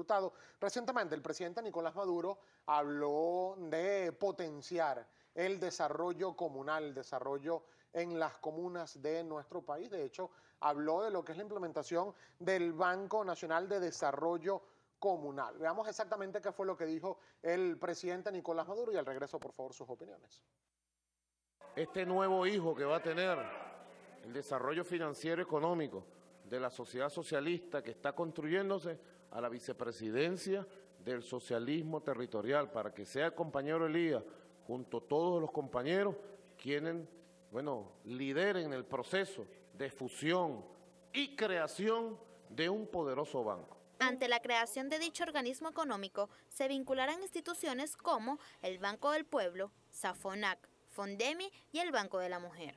reclutado. Recientemente el presidente Nicolás Maduro habló de potenciar el desarrollo comunal, el desarrollo en las comunas de nuestro país. De hecho, habló de lo que es la implementación del Banco Nacional de Desarrollo Comunal. Veamos exactamente qué fue lo que dijo el presidente Nicolás Maduro y al regreso, por favor, sus opiniones. Este nuevo hijo que va a tener el desarrollo financiero económico de la sociedad socialista que está construyéndose a la vicepresidencia del socialismo territorial, para que sea el compañero Elías, junto a todos los compañeros, quienes, bueno, lideren el proceso de fusión y creación de un poderoso banco. Ante la creación de dicho organismo económico, se vincularán instituciones como el Banco del Pueblo, Safonac, Fondemi y el Banco de la Mujer.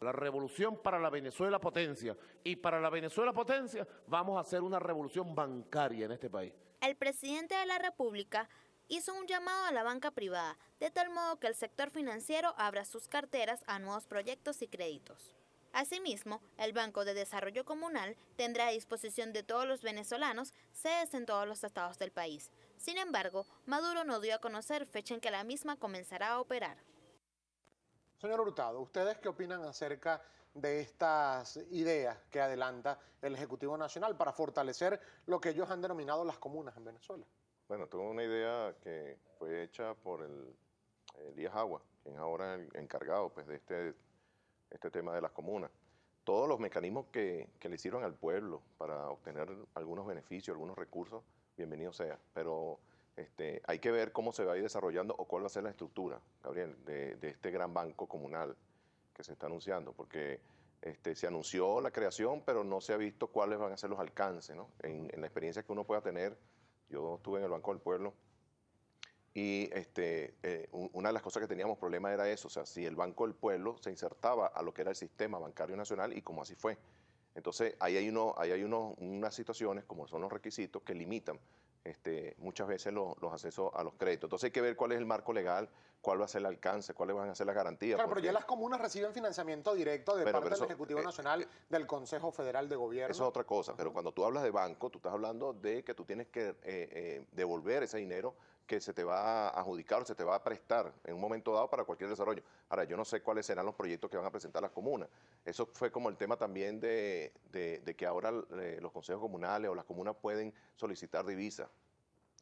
La revolución para la Venezuela potencia, y para la Venezuela potencia vamos a hacer una revolución bancaria en este país. El presidente de la República hizo un llamado a la banca privada, de tal modo que el sector financiero abra sus carteras a nuevos proyectos y créditos. Asimismo, el Banco de Desarrollo Comunal tendrá a disposición de todos los venezolanos sedes en todos los estados del país. Sin embargo, Maduro no dio a conocer fecha en que la misma comenzará a operar. Señor Hurtado, ¿ustedes qué opinan acerca de estas ideas que adelanta el Ejecutivo Nacional para fortalecer lo que ellos han denominado las comunas en Venezuela? Bueno, tengo una idea que fue hecha por Elías Agua, quien ahora es el encargado, pues, de este tema de las comunas. Todos los mecanismos que le sirvan al pueblo para obtener algunos beneficios, algunos recursos, bienvenido sea, pero hay que ver cómo se va a ir desarrollando o cuál va a ser la estructura, Gabriel, de este gran banco comunal que se está anunciando, porque se anunció la creación, pero no se ha visto cuáles van a ser los alcances, ¿no? En la experiencia que uno pueda tener, yo estuve en el Banco del Pueblo y una de las cosas que teníamos problema era eso, o sea, si el Banco del Pueblo se insertaba a lo que era el sistema bancario nacional, y como así fue. Entonces, ahí hay unas situaciones, como son los requisitos, que limitan muchas veces los accesos a los créditos. Entonces hay que ver cuál es el marco legal, cuál va a ser el alcance, cuáles van a ser las garantías. Claro, porque... pero ya las comunas reciben financiamiento directo de parte del Ejecutivo Nacional, del Consejo Federal de Gobierno. Eso es otra cosa, pero cuando tú hablas de banco, tú estás hablando de que tú tienes que devolver ese dinero que se te va a adjudicar o se te va a prestar en un momento dado para cualquier desarrollo. Ahora, yo no sé cuáles serán los proyectos que van a presentar las comunas. Eso fue como el tema también de que ahora los consejos comunales o las comunas pueden solicitar divisas.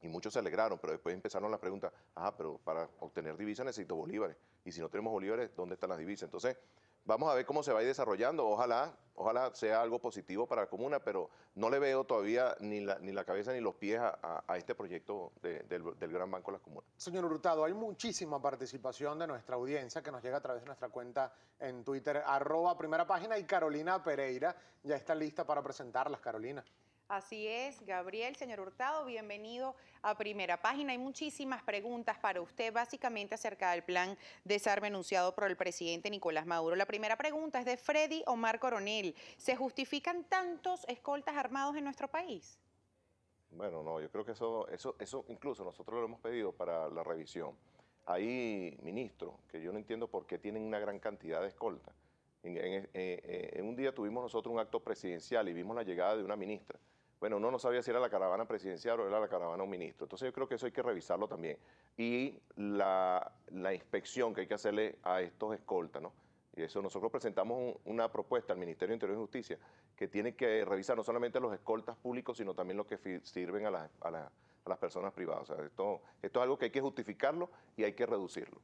Y muchos se alegraron, pero después empezaron las preguntas, ah, pero para obtener divisas necesito bolívares. Y si no tenemos bolívares, ¿dónde están las divisas? Entonces, vamos a ver cómo se va a ir desarrollando. Ojalá sea algo positivo para la comuna, pero no le veo todavía ni la cabeza ni los pies a este proyecto del Gran Banco de las Comunas. Señor Hurtado, hay muchísima participación de nuestra audiencia que nos llega a través de nuestra cuenta en Twitter, @primerapagina, y Carolina Pereira ya está lista para presentarlas. Carolina. Así es, Gabriel. Señor Hurtado, bienvenido a Primera Página. Hay muchísimas preguntas para usted, básicamente acerca del plan desarme anunciado por el presidente Nicolás Maduro. La primera pregunta es de Freddy Omar Coronel. ¿Se justifican tantos escoltas armados en nuestro país? Bueno, no, yo creo que eso incluso nosotros lo hemos pedido para la revisión. Hay ministros que yo no entiendo por qué tienen una gran cantidad de escoltas. En un día tuvimos nosotros un acto presidencial y vimos la llegada de una ministra. Bueno, uno no sabía si era la caravana presidencial o era la caravana un ministro. Entonces yo creo que eso hay que revisarlo también. Y la inspección que hay que hacerle a estos escoltas, ¿no? Y eso nosotros presentamos una propuesta al Ministerio de Interior y Justicia que tiene que revisar no solamente los escoltas públicos, sino también los que sirven a las personas privadas. O sea, esto es algo que hay que justificarlo y hay que reducirlo.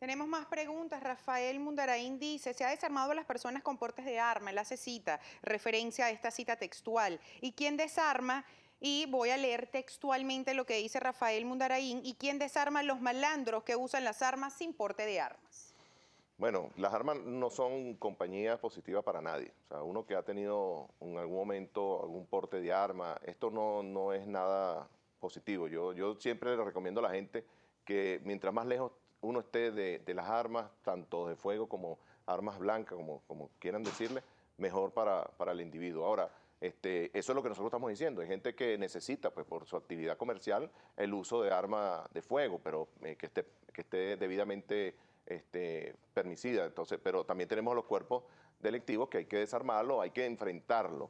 Tenemos más preguntas. Rafael Mundaraín dice, ¿se ha desarmado a las personas con portes de arma? Él hace cita, referencia a esta cita textual. ¿Y quién desarma? Y voy a leer textualmente lo que dice Rafael Mundaraín. ¿Y quién desarma a los malandros que usan las armas sin porte de armas? Bueno, las armas no son compañía positiva para nadie. O sea, uno que ha tenido en algún momento algún porte de arma, esto no es nada positivo. Yo siempre le recomiendo a la gente que mientras más lejos uno esté de las armas, tanto de fuego como armas blancas, como quieran decirle, mejor para el individuo. Ahora, eso es lo que nosotros estamos diciendo. Hay gente que necesita, pues, por su actividad comercial, el uso de armas de fuego, pero que esté debidamente permitida. Entonces, pero también tenemos los cuerpos delictivos que hay que desarmarlo, hay que enfrentarlo.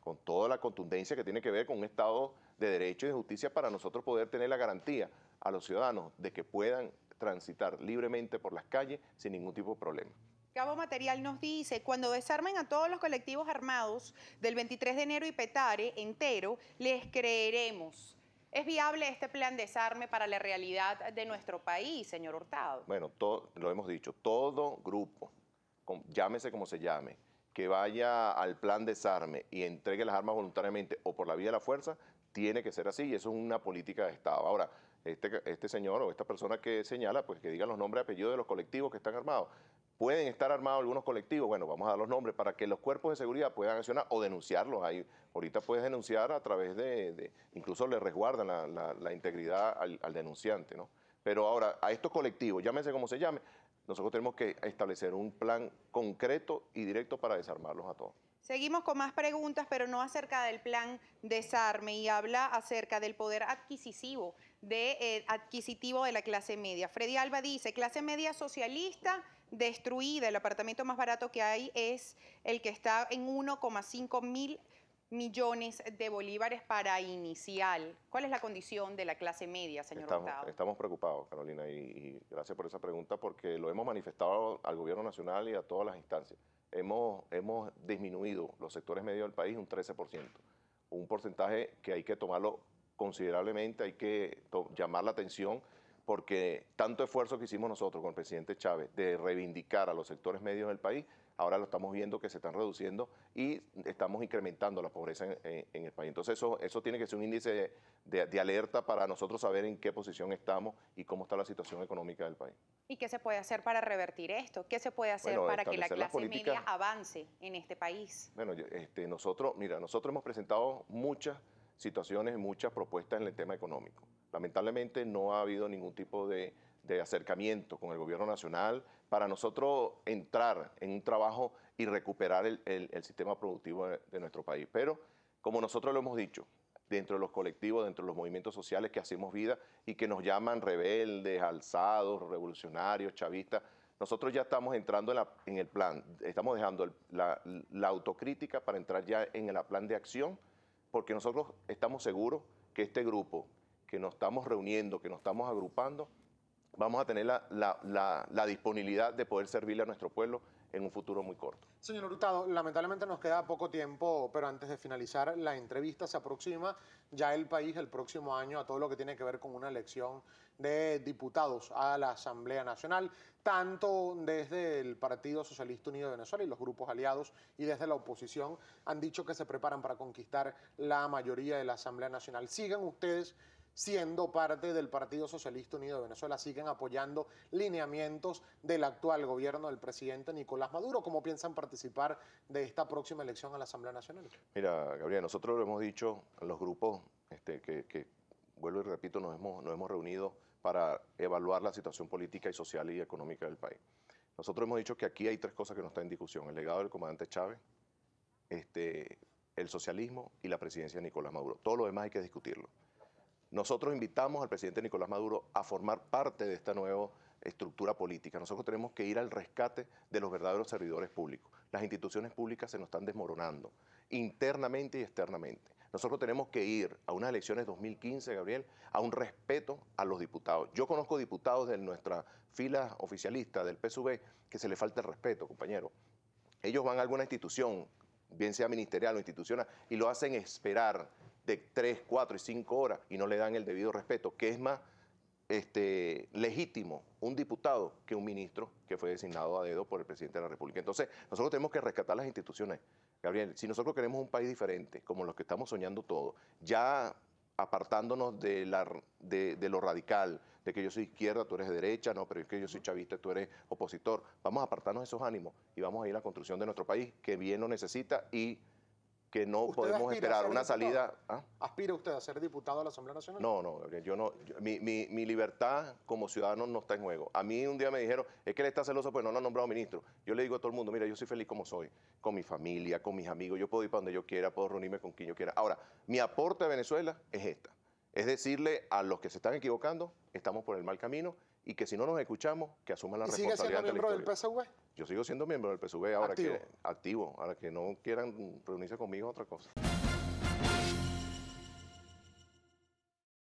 con toda la contundencia que tiene que ver con un Estado de Derecho y de Justicia, para nosotros poder tener la garantía a los ciudadanos de que puedan transitar libremente por las calles sin ningún tipo de problema. Cabo Material nos dice, cuando desarmen a todos los colectivos armados del 23 de enero y Petare entero, les creeremos. ¿Es viable este plan de desarme para la realidad de nuestro país, señor Hurtado? Bueno, lo hemos dicho, todo grupo, llámese como se llame, que vaya al plan de desarme y entregue las armas voluntariamente o por la vía de la fuerza, tiene que ser así, y eso es una política de Estado. Ahora, este señor o esta persona que señala, pues que digan los nombres y apellidos de los colectivos que están armados. ¿Pueden estar armados algunos colectivos? Bueno, vamos a dar los nombres para que los cuerpos de seguridad puedan accionar o denunciarlos. Ahí, ahorita puedes denunciar a través de incluso le resguardan la integridad al denunciante, ¿no? Pero ahora, a estos colectivos, llámense como se llame, nosotros tenemos que establecer un plan concreto y directo para desarmarlos a todos. Seguimos con más preguntas, pero no acerca del plan desarme, y habla acerca del poder adquisitivo de la clase media. Freddy Alba dice, clase media socialista destruida, el apartamento más barato que hay es el que está en 1,5 millones de bolívares para inicial. ¿Cuál es la condición de la clase media, señor Hurtado? Estamos preocupados, Carolina, y gracias por esa pregunta, porque lo hemos manifestado al Gobierno Nacional y a todas las instancias. Hemos disminuido los sectores medios del país un 13%, un porcentaje que hay que tomarlo considerablemente, hay que llamar la atención, porque tanto esfuerzo que hicimos nosotros con el presidente Chávez de reivindicar a los sectores medios del país, ahora lo estamos viendo que se están reduciendo y estamos incrementando la pobreza en el país. Entonces eso tiene que ser un índice de alerta para nosotros saber en qué posición estamos y cómo está la situación económica del país. ¿Y qué se puede hacer para revertir esto? ¿Qué se puede hacer para que la clase media avance en este país? Bueno, nosotros hemos presentado muchas situaciones, muchas propuestas en el tema económico. Lamentablemente no ha habido ningún tipo de acercamiento con el Gobierno Nacional para nosotros entrar en un trabajo y recuperar el sistema productivo de nuestro país. Pero, como nosotros lo hemos dicho, dentro de los colectivos, dentro de los movimientos sociales que hacemos vida y que nos llaman rebeldes, alzados, revolucionarios, chavistas, nosotros ya estamos entrando en el plan, estamos dejando la autocrítica para entrar ya en el plan de acción, porque nosotros estamos seguros que este grupo que nos estamos reuniendo, que nos estamos agrupando, vamos a tener la disponibilidad de poder servirle a nuestro pueblo en un futuro muy corto. Señor Hurtado, lamentablemente nos queda poco tiempo, pero antes de finalizar la entrevista, se aproxima ya el país el próximo año a todo lo que tiene que ver con una elección de diputados a la Asamblea Nacional, tanto desde el Partido Socialista Unido de Venezuela y los grupos aliados y desde la oposición han dicho que se preparan para conquistar la mayoría de la Asamblea Nacional. ¿Siguen ustedes siendo parte del Partido Socialista Unido de Venezuela, siguen apoyando lineamientos del actual gobierno del presidente Nicolás Maduro? ¿Cómo piensan participar de esta próxima elección a la Asamblea Nacional? Mira, Gabriel, nosotros lo hemos dicho, los grupos que vuelvo y repito, nos hemos reunido para evaluar la situación política y social y económica del país. Nosotros hemos dicho que aquí hay tres cosas que no están en discusión: el legado del comandante Chávez, el socialismo y la presidencia de Nicolás Maduro. Todo lo demás hay que discutirlo. Nosotros invitamos al presidente Nicolás Maduro a formar parte de esta nueva estructura política. Nosotros tenemos que ir al rescate de los verdaderos servidores públicos. Las instituciones públicas se nos están desmoronando, internamente y externamente. Nosotros tenemos que ir a unas elecciones 2015, Gabriel, a un respeto a los diputados. Yo conozco diputados de nuestra fila oficialista del PSUV que se les falta el respeto, compañero. Ellos van a alguna institución, bien sea ministerial o institucional, y lo hacen esperar de 3, 4 y 5 horas y no le dan el debido respeto, que es más legítimo un diputado que un ministro que fue designado a dedo por el presidente de la República. Entonces, nosotros tenemos que rescatar las instituciones. Gabriel, si nosotros queremos un país diferente, como los que estamos soñando todos, ya apartándonos de lo radical, de que yo soy izquierda, tú eres de derecha, no, pero es que yo soy chavista, tú eres opositor, vamos a apartarnos de esos ánimos y vamos a ir a la construcción de nuestro país, que bien lo necesita y que no podemos esperar una salida. ¿Ah? ¿Aspira usted a ser diputado a la Asamblea Nacional? No, no, Gabriel, yo no. Mi libertad como ciudadano no está en juego. A mí un día me dijeron, es que él está celoso, pues no lo ha nombrado ministro. Yo le digo a todo el mundo, mira, yo soy feliz como soy, con mi familia, con mis amigos, yo puedo ir para donde yo quiera, puedo reunirme con quien yo quiera. Ahora, mi aporte a Venezuela es esta. Es decirle a los que se están equivocando, estamos por el mal camino y que si no nos escuchamos, que asuman la responsabilidad. ¿Sigue siendo miembro del PSV? Yo sigo siendo miembro del PSV, ahora activo. Ahora que no quieran reunirse conmigo, otra cosa.